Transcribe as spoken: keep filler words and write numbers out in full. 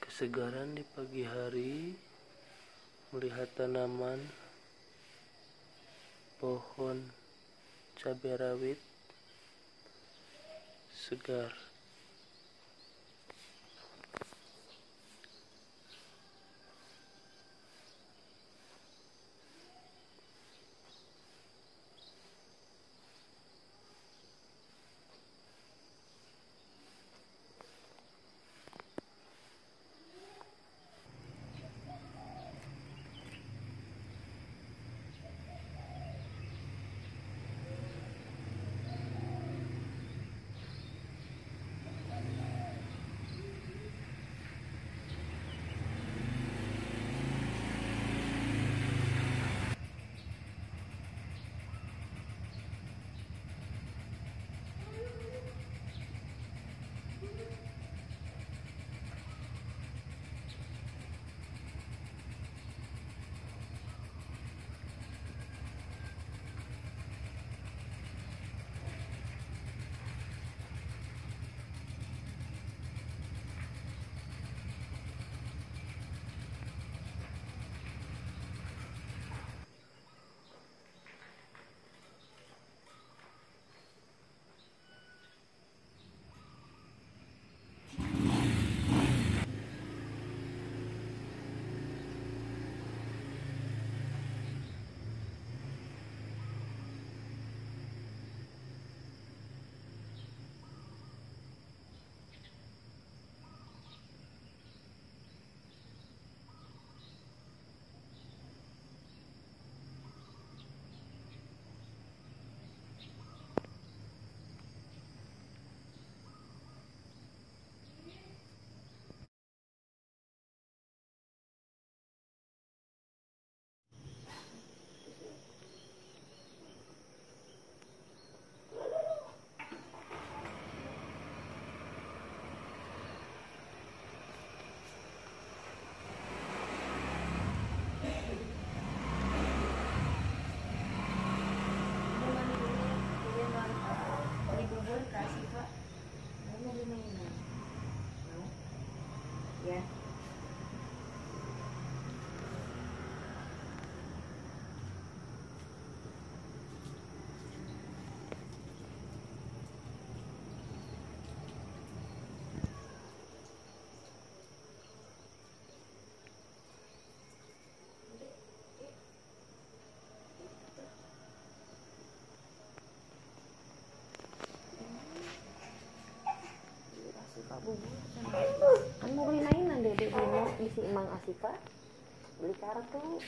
Kesegaran di pagi hari, melihat tanaman, pohon, cabai rawit, segar. Kan mau beli mainan Dedek Bimo, isi Emang Asifa beli kartu.